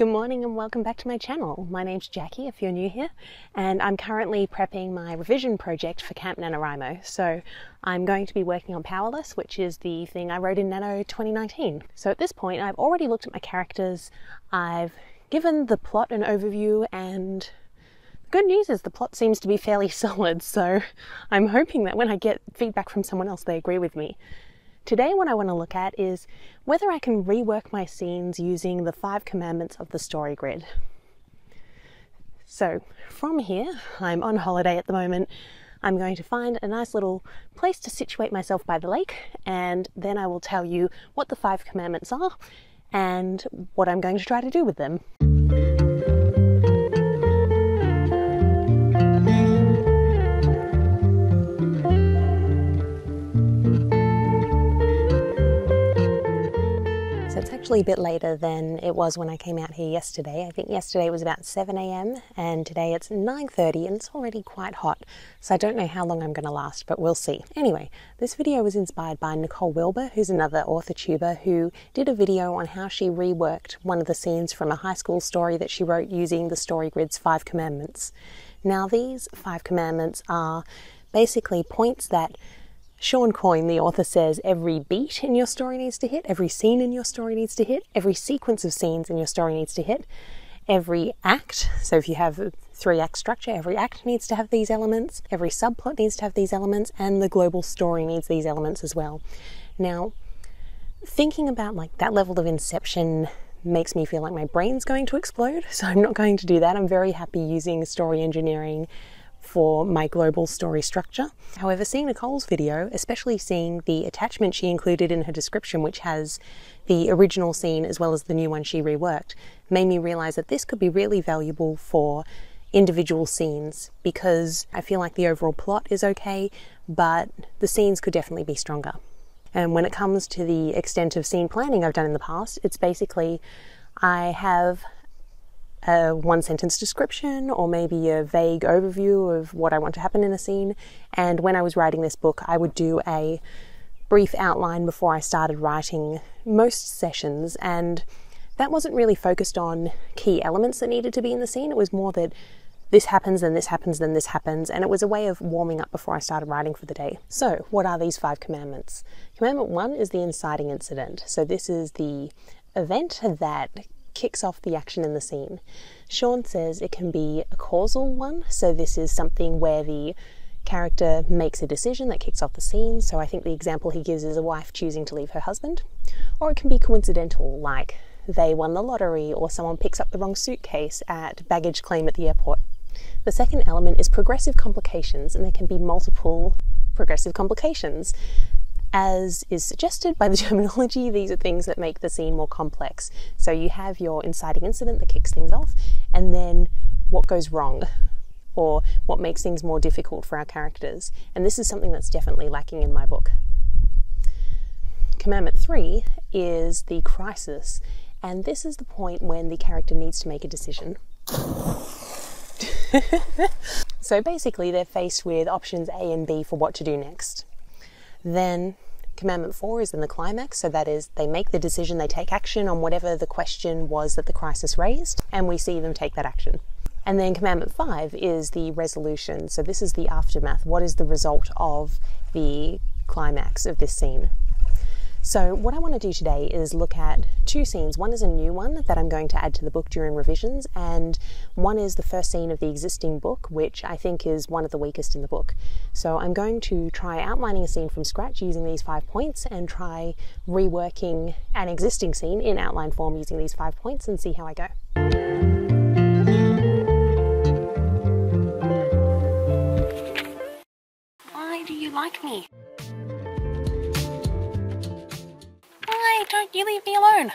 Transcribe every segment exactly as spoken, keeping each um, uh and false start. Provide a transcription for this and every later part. Good morning and welcome back to my channel. My name's Jackie if you're new here, and I'm currently prepping my revision project for Camp NaNoWriMo. So I'm going to be working on Powerless, which is the thing I wrote in Nano twenty nineteen. So at this point I've already looked at my characters, I've given the plot an overview, and the good news is the plot seems to be fairly solid, so I'm hoping that when I get feedback from someone else they agree with me. Today what I want to look at is whether I can rework my scenes using the five commandments of the story grid. So from here, I'm on holiday at the moment, I'm going to find a nice little place to situate myself by the lake, and then I will tell you what the five commandments are and what I'm going to try to do with them. A bit later than it was when I came out here yesterday. I think yesterday was about seven A M and today it's nine thirty and it's already quite hot, so I don't know how long I'm going to last, but we'll see. Anyway, this video was inspired by Nicole Wilbur, who's another author-tuber, who did a video on how she reworked one of the scenes from a high school story that she wrote using the story grid's five commandments. Now these five commandments are basically points that Shawn Coyne, the author, says every beat in your story needs to hit, every scene in your story needs to hit, every sequence of scenes in your story needs to hit, every act, so if you have a three-act structure, every act needs to have these elements, every subplot needs to have these elements, and the global story needs these elements as well. Now, thinking about like that level of inception makes me feel like my brain's going to explode, so I'm not going to do that. I'm very happy using story engineering for my global story structure. However, seeing Nicole's video, especially seeing the attachment she included in her description, which has the original scene as well as the new one she reworked, made me realize that this could be really valuable for individual scenes, because I feel like the overall plot is okay, but the scenes could definitely be stronger. And when it comes to the extent of scene planning I've done in the past, it's basically I have a one-sentence description or maybe a vague overview of what I want to happen in a scene, and when I was writing this book I would do a brief outline before I started writing most sessions, and that wasn't really focused on key elements that needed to be in the scene. It was more that this happens, then this happens, then this happens, and it was a way of warming up before I started writing for the day. So what are these five commandments? Commandment one is the inciting incident. So this is the event that kicks off the action in the scene. Shawn says it can be a causal one, so this is something where the character makes a decision that kicks off the scene, so I think the example he gives is a wife choosing to leave her husband. Or it can be coincidental, like they won the lottery or someone picks up the wrong suitcase at baggage claim at the airport. The second element is progressive complications, and there can be multiple progressive complications. As is suggested by the terminology, these are things that make the scene more complex. So you have your inciting incident that kicks things off, and then what goes wrong, or what makes things more difficult for our characters. And this is something that's definitely lacking in my book. Commandment three is the crisis, and this is the point when the character needs to make a decision. So basically they're faced with options A and B for what to do next. Then commandment four is in the climax, so that is they make the decision, they take action on whatever the question was that the crisis raised, and we see them take that action. And then commandment five is the resolution, so this is the aftermath. What is the result of the climax of this scene? So what I want to do today is look at two scenes. One is a new one that I'm going to add to the book during revisions, and one is the first scene of the existing book, which I think is one of the weakest in the book. So I'm going to try outlining a scene from scratch using these five points, and try reworking an existing scene in outline form using these five points and see how I go. Why do you like me? Don't you leave me alone.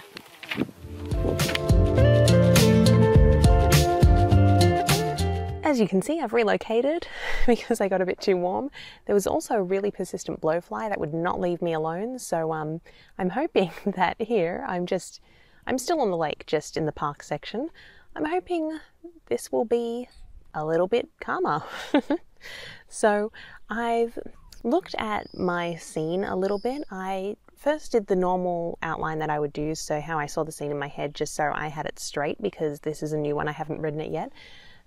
As you can see, I've relocated because I got a bit too warm. There was also a really persistent blowfly that would not leave me alone, so um, I'm hoping that here, I'm just, I'm still on the lake, just in the park section. I'm hoping this will be a little bit calmer. So I've looked at my scene a little bit. I first did the normal outline that I would do, so how I saw the scene in my head, just so I had it straight, because this is a new one, I haven't written it yet.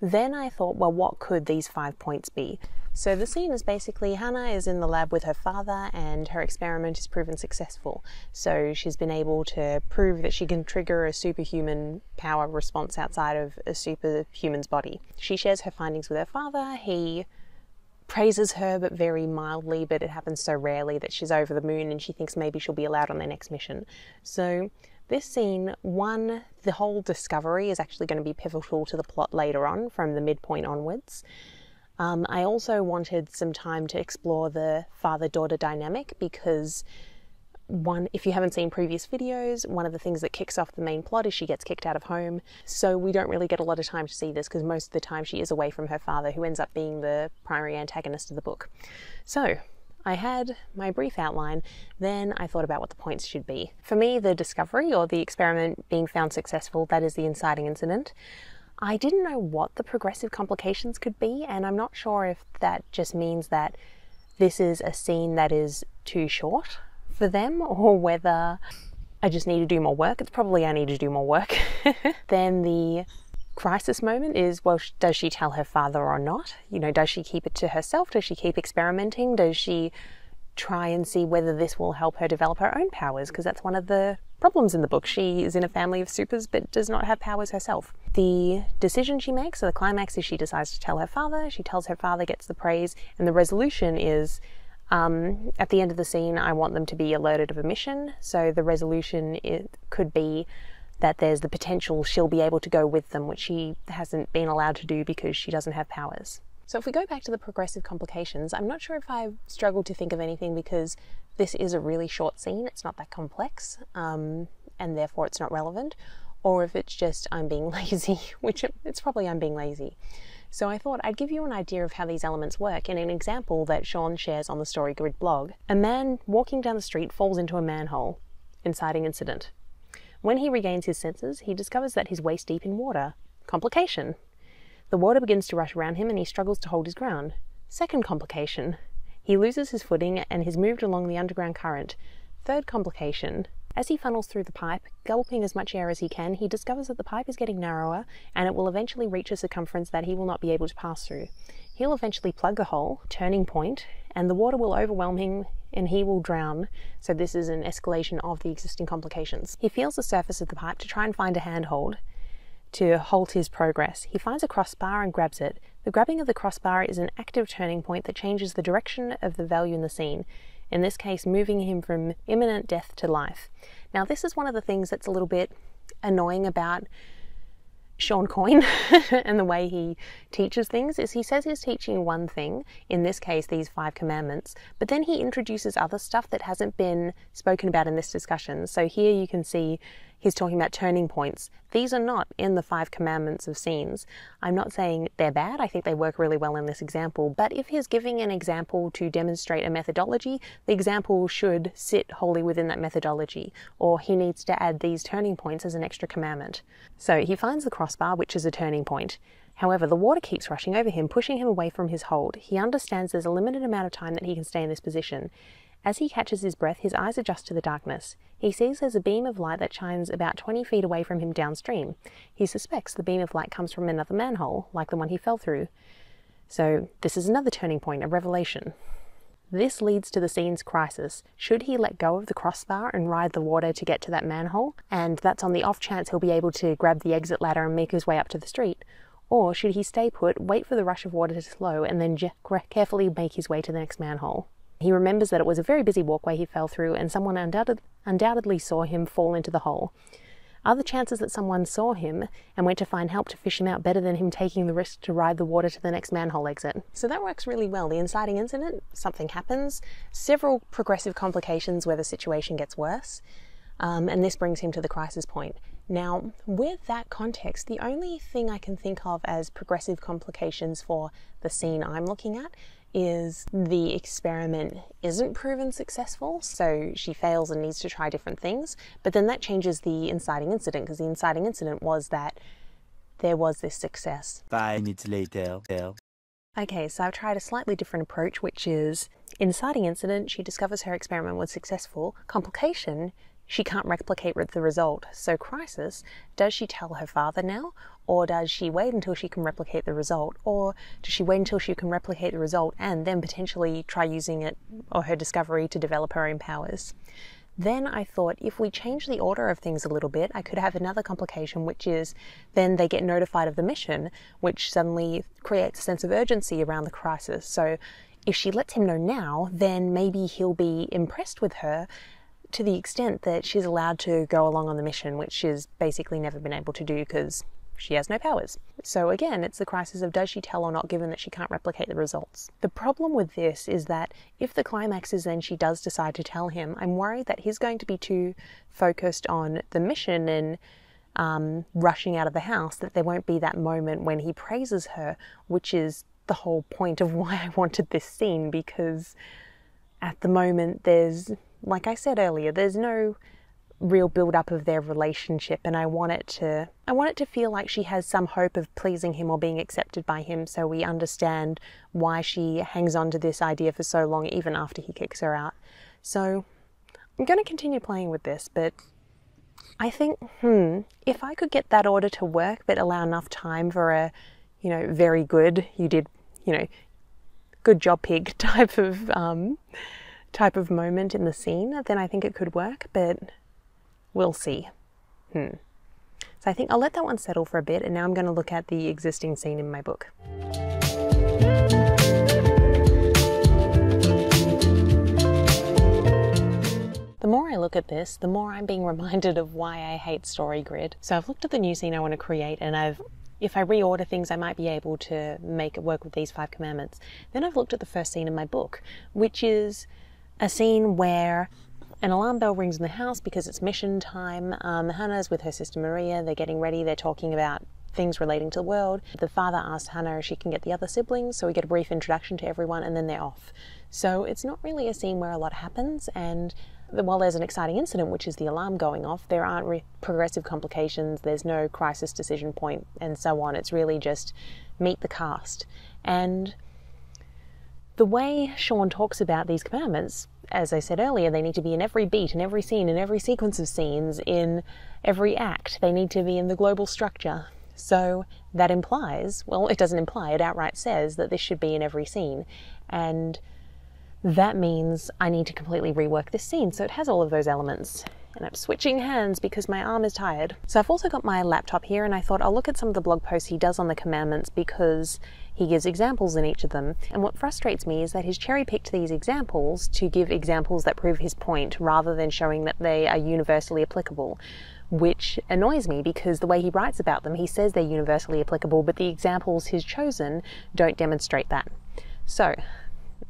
Then I thought, well, what could these five points be? So the scene is basically Hannah is in the lab with her father and her experiment is proven successful. So she's been able to prove that she can trigger a superhuman power response outside of a superhuman's body. She shares her findings with her father. He praises her, but very mildly, but it happens so rarely that she's over the moon and she thinks maybe she'll be allowed on their next mission. So this scene, one, the whole discovery is actually going to be pivotal to the plot later on from the midpoint onwards. Um, I also wanted some time to explore the father-daughter dynamic because, one, if you haven't seen previous videos, one of the things that kicks off the main plot is she gets kicked out of home. So we don't really get a lot of time to see this because most of the time she is away from her father, who ends up being the primary antagonist of the book. So I had my brief outline, then I thought about what the points should be. For me, the discovery or the experiment being found successful, that is the inciting incident. I didn't know what the progressive complications could be, and I'm not sure if that just means that this is a scene that is too short for them or whether I just need to do more work. It's probably I need to do more work. Then the crisis moment is, well, does she tell her father or not? You know, does she keep it to herself? Does she keep experimenting? Does she try and see whether this will help her develop her own powers? Because that's one of the problems in the book. She is in a family of supers but does not have powers herself. The decision she makes, so the climax, is she decides to tell her father. She tells her father, gets the praise, and the resolution is um, at the end of the scene, I want them to be alerted of a mission. So the resolution it could be that there's the potential she'll be able to go with them, which she hasn't been allowed to do because she doesn't have powers. So if we go back to the progressive complications, I'm not sure if I've struggled to think of anything because this is a really short scene, it's not that complex, um, and therefore it's not relevant, or if it's just I'm being lazy, which it's probably I'm being lazy. So I thought I'd give you an idea of how these elements work in an example that Shawn shares on the Story Grid blog. A man walking down the street falls into a manhole, inciting incident. When he regains his senses, he discovers that he's waist deep in water. Complication. The water begins to rush around him and he struggles to hold his ground. Second complication. He loses his footing and he's moved along the underground current. Third complication. As he funnels through the pipe, gulping as much air as he can, he discovers that the pipe is getting narrower and it will eventually reach a circumference that he will not be able to pass through. He'll eventually plug a hole, turning point, and the water will overwhelm him and he will drown, so this is an escalation of the existing complications. He feels the surface of the pipe to try and find a handhold to halt his progress. He finds a crossbar and grabs it. The grabbing of the crossbar is an active turning point that changes the direction of the value in the scene, in this case moving him from imminent death to life. Now this is one of the things that's a little bit annoying about Shawn Coyne and the way he teaches things is he says he's teaching one thing, in this case these five commandments, but then he introduces other stuff that hasn't been spoken about in this discussion. So here you can see he's talking about turning points. These are not in the five commandments of scenes. I'm not saying they're bad, I think they work really well in this example, but if he's giving an example to demonstrate a methodology, the example should sit wholly within that methodology, or he needs to add these turning points as an extra commandment. So he finds the cross bar, which is a turning point. However, the water keeps rushing over him, pushing him away from his hold. He understands there's a limited amount of time that he can stay in this position. As he catches his breath, his eyes adjust to the darkness. He sees there's a beam of light that shines about twenty feet away from him downstream. He suspects the beam of light comes from another manhole, like the one he fell through. So this is another turning point, a revelation. This leads to the scene's crisis. Should he let go of the crossbar and ride the water to get to that manhole? And that's on the off chance he'll be able to grab the exit ladder and make his way up to the street. Or should he stay put, wait for the rush of water to slow, and then carefully make his way to the next manhole? He remembers that it was a very busy walkway he fell through and someone undoubted, undoubtedly saw him fall into the hole. Are the chances that someone saw him and went to find help to fish him out better than him taking the risk to ride the water to the next manhole exit? So that works really well. The inciting incident, something happens, several progressive complications where the situation gets worse, um, and this brings him to the crisis point. Now, with that context, the only thing I can think of as progressive complications for the scene I'm looking at is the experiment isn't proven successful, so she fails and needs to try different things, but then that changes the inciting incident, because the inciting incident was that there was this success. Five minutes later. Okay, so I've tried a slightly different approach, which is, in the sighting incident, she discovers her experiment was successful. Complication, she can't replicate the result. So crisis, does she tell her father now? Or does she wait until she can replicate the result? Or does she wait until she can replicate the result and then potentially try using it or her discovery to develop her own powers? Then I thought, if we change the order of things a little bit, I could have another complication, which is then they get notified of the mission, which suddenly creates a sense of urgency around the crisis. So if she lets him know now, then maybe he'll be impressed with her to the extent that she's allowed to go along on the mission, which she's basically never been able to do because she has no powers. So again, it's the crisis of does she tell or not, given that she can't replicate the results. The problem with this is that if the climax is then she does decide to tell him, I'm worried that he's going to be too focused on the mission and um, rushing out of the house that there won't be that moment when he praises her, which is the whole point of why I wanted this scene, because at the moment there's, like I said earlier, there's no real build-up of their relationship, and I want it to I want it to feel like she has some hope of pleasing him or being accepted by him, so we understand why she hangs on to this idea for so long even after he kicks her out. So I'm going to continue playing with this, but I think, hmm, if I could get that order to work but allow enough time for a, you know, very good, you did, you know, good job pig type of, um, type of moment in the scene, then I think it could work, but we'll see. Hmm. So I think I'll let that one settle for a bit, and now I'm going to look at the existing scene in my book. The more I look at this, the more I'm being reminded of why I hate Story Grid. So I've looked at the new scene I want to create, and I've if I reorder things, I might be able to make it work with these five commandments. Then I've looked at the first scene in my book, which is a scene where an alarm bell rings in the house because it's mission time. Um, Hannah's with her sister Maria. They're getting ready. They're talking about things relating to the world. The father asks Hannah if she can get the other siblings, so we get a brief introduction to everyone, and then they're off. So it's not really a scene where a lot happens, and while there's an exciting incident, which is the alarm going off, there aren't re progressive complications, there's no crisis decision point, and so on. It's really just meet the cast. And the way Shawn talks about these commandments, as I said earlier, they need to be in every beat, in every scene, in every sequence of scenes, in every act. They need to be in the global structure. So that implies, well, it doesn't imply, it outright says that this should be in every scene. And that means I need to completely rework this scene, so it has all of those elements. And I'm switching hands because my arm is tired. So I've also got my laptop here, and I thought I'll look at some of the blog posts he does on the commandments because he gives examples in each of them. And what frustrates me is that he's cherry-picked these examples to give examples that prove his point rather than showing that they are universally applicable, which annoys me because the way he writes about them, he says they're universally applicable, but the examples he's chosen don't demonstrate that. So,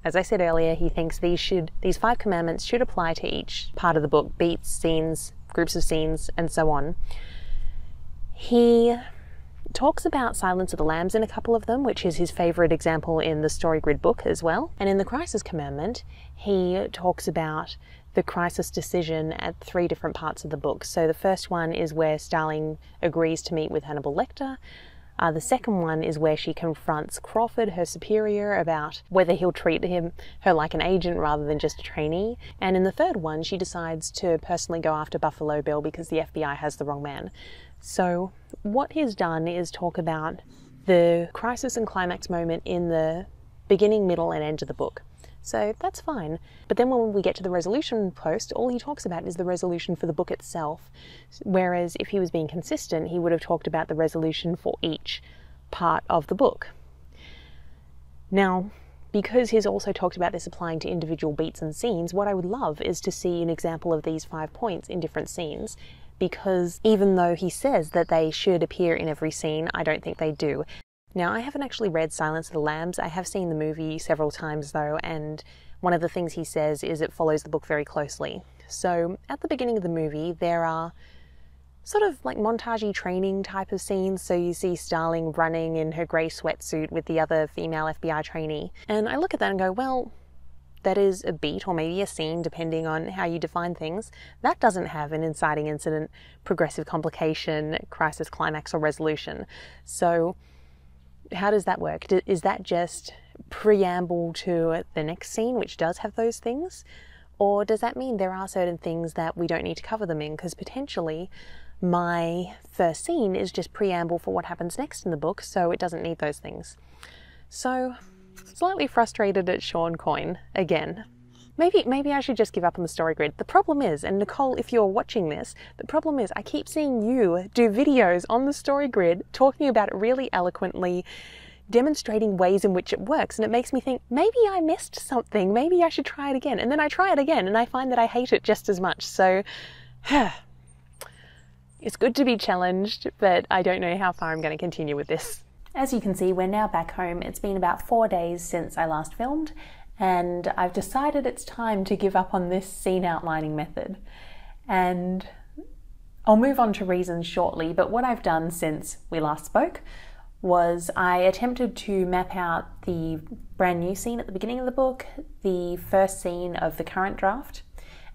as I said earlier, he thinks these should, these five commandments should apply to each part of the book, beats, scenes, groups of scenes, and so on. He talks about Silence of the Lambs in a couple of them, which is his favourite example in the Story Grid book as well. And in the Crisis Commandment, he talks about the crisis decision at three different parts of the book. So the first one is where Starling agrees to meet with Hannibal Lecter. Uh, the second one is where she confronts Crawford, her superior, about whether he'll treat him her like an agent rather than just a trainee. And in the third one, she decides to personally go after Buffalo Bill because the F B I has the wrong man. So what he's done is talk about the crisis and climax moment in the beginning, middle, and end of the book. So that's fine. But then when we get to the resolution post, all he talks about is the resolution for the book itself. Whereas if he was being consistent, he would have talked about the resolution for each part of the book. Now, because he's also talked about this applying to individual beats and scenes, what I would love is to see an example of these five points in different scenes. Because even though he says that they should appear in every scene, I don't think they do. Now, I haven't actually read Silence of the Lambs. I have seen the movie several times, though, and one of the things he says is it follows the book very closely. So, at the beginning of the movie, there are sort of like montage-y training type of scenes, so you see Starling running in her grey sweatsuit with the other female F B I trainee. And I look at that and go, well, that is a beat, or maybe a scene, depending on how you define things. That doesn't have an inciting incident, progressive complication, crisis, climax, or resolution. So how does that work? Is that just preamble to the next scene, which does have those things? Or does that mean there are certain things that we don't need to cover them in? Because potentially my first scene is just preamble for what happens next in the book, so it doesn't need those things. So, slightly frustrated at Shawn Coyne again. Maybe, maybe I should just give up on the story grid. The problem is, and Nicole, if you're watching this, the problem is I keep seeing you do videos on the story grid, talking about it really eloquently, demonstrating ways in which it works, and it makes me think, maybe I missed something, maybe I should try it again. And then I try it again, and I find that I hate it just as much. So, it's good to be challenged, but I don't know how far I'm going to continue with this. As you can see, we're now back home. It's been about four days since I last filmed, and I've decided it's time to give up on this scene outlining method. And I'll move on to reasons shortly, but what I've done since we last spoke was I attempted to map out the brand new scene at the beginning of the book, the first scene of the current draft,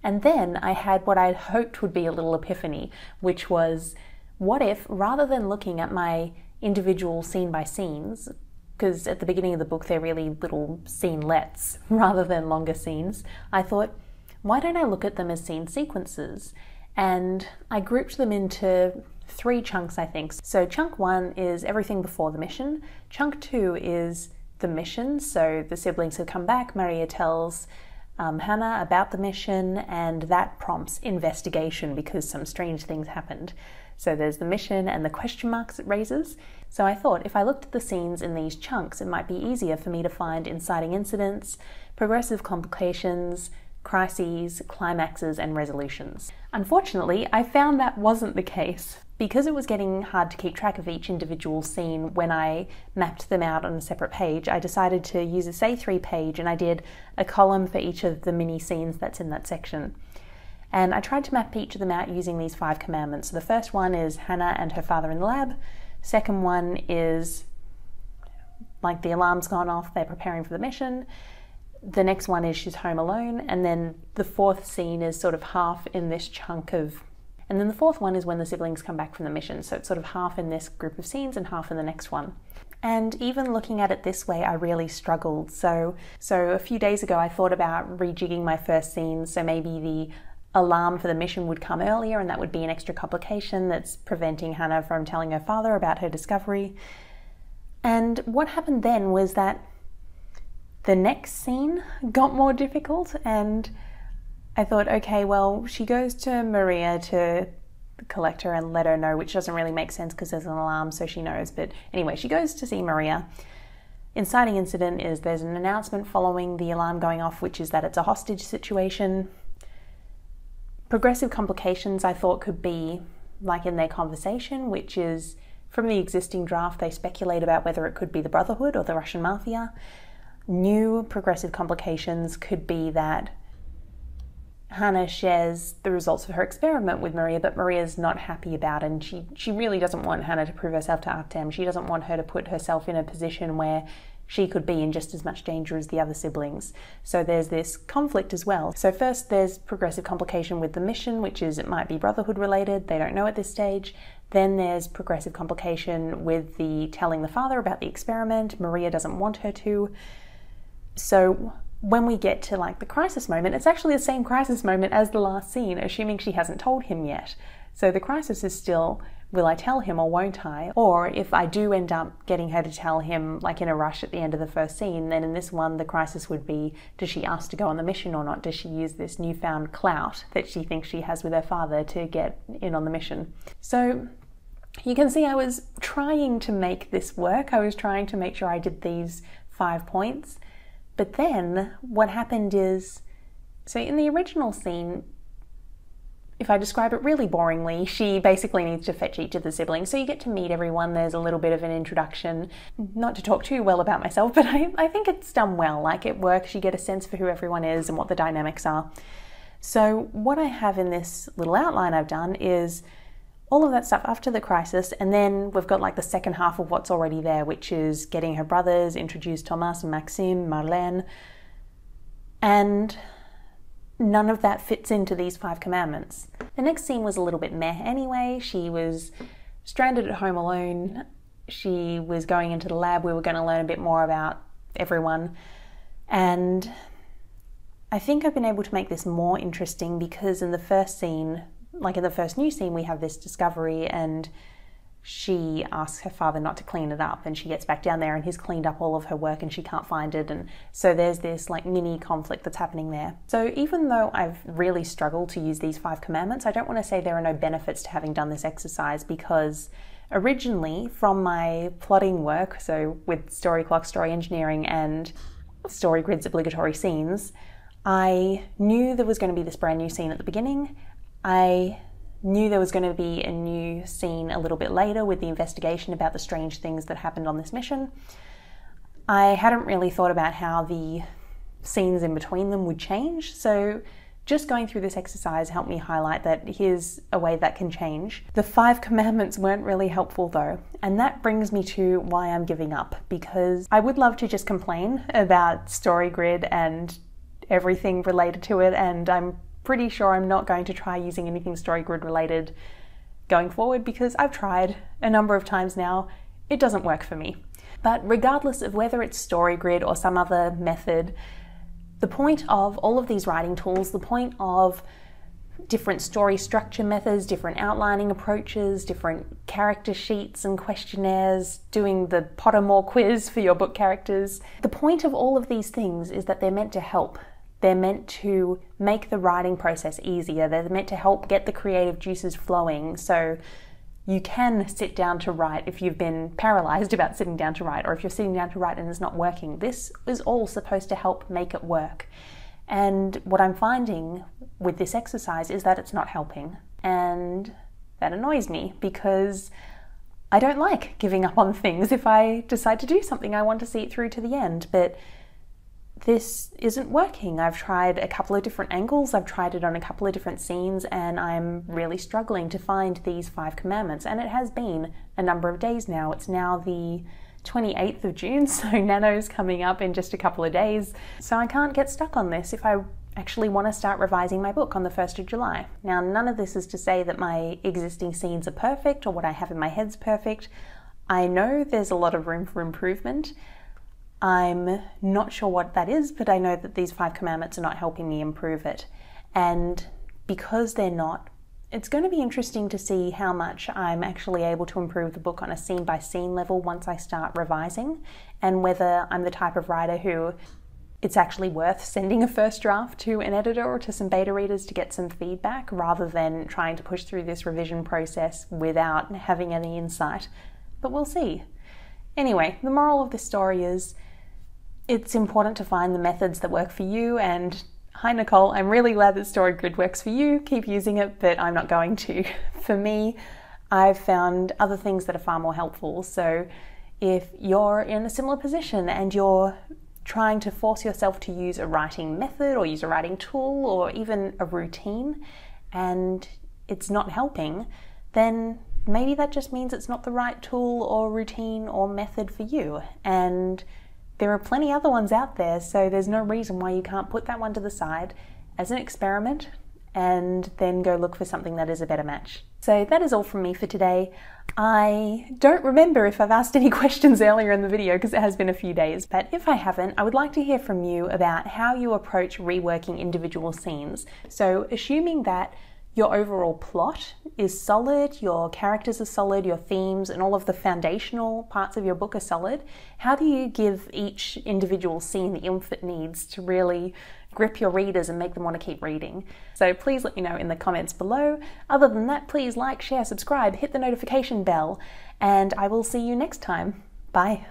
and then I had what I'd hoped would be a little epiphany, which was, what if, rather than looking at my individual scene by scenes, because at the beginning of the book they're really little scenelets rather than longer scenes, I thought, why don't I look at them as scene sequences? And I grouped them into three chunks, I think. So chunk one is everything before the mission, chunk two is the mission, so the siblings have come back, Maria tells um, Hannah about the mission, and that prompts investigation because some strange things happened. So there's the mission and the question marks it raises. So I thought if I looked at the scenes in these chunks, it might be easier for me to find inciting incidents, progressive complications, crises, climaxes, and resolutions. Unfortunately, I found that wasn't the case. Because it was getting hard to keep track of each individual scene when I mapped them out on a separate page, I decided to use a A three page, and I did a column for each of the mini scenes that's in that section. And I tried to map each of them out using these five commandments. So the first one is Hannah and her father in the lab. Second one is like the alarm's gone off, they're preparing for the mission. The next one is she's home alone. And then the fourth scene is sort of half in this chunk of, and then the fourth one is when the siblings come back from the mission. So it's sort of half in this group of scenes and half in the next one. And even looking at it this way, I really struggled. So, so a few days ago, I thought about rejigging my first scene. So maybe the alarm for the mission would come earlier, and that would be an extra complication that's preventing Hannah from telling her father about her discovery. And what happened then was that the next scene got more difficult, and I thought, okay, well, she goes to Maria to collect her and let her know, which doesn't really make sense because there's an alarm, so she knows. But anyway, she goes to see Maria. Inciting incident is there's an announcement following the alarm going off, which is that it's a hostage situation. Progressive complications I thought could be like in their conversation, which is from the existing draft, they speculate about whether it could be the Brotherhood or the Russian Mafia. New progressive complications could be that Hannah shares the results of her experiment with Maria, but Maria's not happy about it, and she, she really doesn't want Hannah to prove herself to Artem. She doesn't want her to put herself in a position where she could be in just as much danger as the other siblings. So there's this conflict as well. So first there's progressive complication with the mission, which is it might be Brotherhood related, they don't know at this stage. Then there's progressive complication with the telling the father about the experiment. Maria doesn't want her to. So when we get to like the crisis moment, it's actually the same crisis moment as the last scene, assuming she hasn't told him yet. So the crisis is still, will I tell him or won't I? Or if I do end up getting her to tell him, like in a rush at the end of the first scene, then in this one the crisis would be, does she ask to go on the mission or not? Does she use this newfound clout that she thinks she has with her father to get in on the mission? So you can see I was trying to make this work. I was trying to make sure I did these five points. But then what happened is, so in the original scene, if I describe it really boringly, she basically needs to fetch each of the siblings. So you get to meet everyone, there's a little bit of an introduction. Not to talk too well about myself, but I, I think it's done well. Like it works, you get a sense for who everyone is and what the dynamics are. So what I have in this little outline I've done is all of that stuff after the crisis, and then we've got like the second half of what's already there, which is getting her brothers, introduce Thomas and Maxime, Marlene, and none of that fits into these five commandments. The next scene was a little bit meh anyway. She was stranded at home alone. she was going into the lab. We were going to learn a bit more about everyone. And I think I've been able to make this more interesting because in the first scene, like in the first new scene, we have this discovery and she asks her father not to clean it up, and she gets back down there and he's cleaned up all of her work and she can't find it. And so there's this like mini conflict that's happening there. So even though I've really struggled to use these five commandments, I don't want to say there are no benefits to having done this exercise, because originally from my plotting work, so with Story Clock, Story Engineering and Story Grid's obligatory scenes, I knew there was going to be this brand new scene at the beginning. I knew there was going to be a new scene a little bit later with the investigation about the strange things that happened on this mission. I hadn't really thought about how the scenes in between them would change, so just going through this exercise helped me highlight that here's a way that can change. The five commandments weren't really helpful though, and that brings me to why I'm giving up, because I would love to just complain about Story Grid and everything related to it, and I'm pretty sure I'm not going to try using anything Story Grid related going forward, because I've tried a number of times now. It doesn't work for me. But regardless of whether it's Story Grid or some other method, the point of all of these writing tools, the point of different story structure methods, different outlining approaches, different character sheets and questionnaires, doing the Pottermore quiz for your book characters, the point of all of these things is that they're meant to help. They're meant to make the writing process easier. They're meant to help get the creative juices flowing so you can sit down to write if you've been paralyzed about sitting down to write, or if you're sitting down to write and it's not working. This is all supposed to help make it work. And what I'm finding with this exercise is that it's not helping. And that annoys me, because I don't like giving up on things. If I decide to do something, I want to see it through to the end. But this isn't working. I've tried a couple of different angles, I've tried it on a couple of different scenes, and I'm really struggling to find these five commandments. And it has been a number of days now. It's now the twenty-eighth of June, so Nano's coming up in just a couple of days. So I can't get stuck on this if I actually want to start revising my book on the first of July. Now, none of this is to say that my existing scenes are perfect or what I have in my head's perfect. I know there's a lot of room for improvement. I'm not sure what that is, but I know that these five commandments are not helping me improve it. And because they're not, it's going to be interesting to see how much I'm actually able to improve the book on a scene by scene level once I start revising, and whether I'm the type of writer who it's actually worth sending a first draft to an editor or to some beta readers to get some feedback, rather than trying to push through this revision process without having any insight. But we'll see. Anyway, the moral of this story is, it's important to find the methods that work for you. And hi Nicole, I'm really glad that Story Grid works for you. Keep using it, but I'm not going to. For me, I've found other things that are far more helpful. So if you're in a similar position and you're trying to force yourself to use a writing method or use a writing tool or even a routine and it's not helping, then maybe that just means it's not the right tool or routine or method for you. And there are plenty other ones out there, so there's no reason why you can't put that one to the side as an experiment and then go look for something that is a better match. So that is all from me for today. I don't remember if I've asked any questions earlier in the video because it has been a few days, but if I haven't, I would like to hear from you about how you approach reworking individual scenes. So assuming that your overall plot is solid, your characters are solid, your themes and all of the foundational parts of your book are solid, how do you give each individual scene the oomph it needs to really grip your readers and make them want to keep reading? So please let me know in the comments below. Other than that, please like, share, subscribe, hit the notification bell, and I will see you next time. Bye.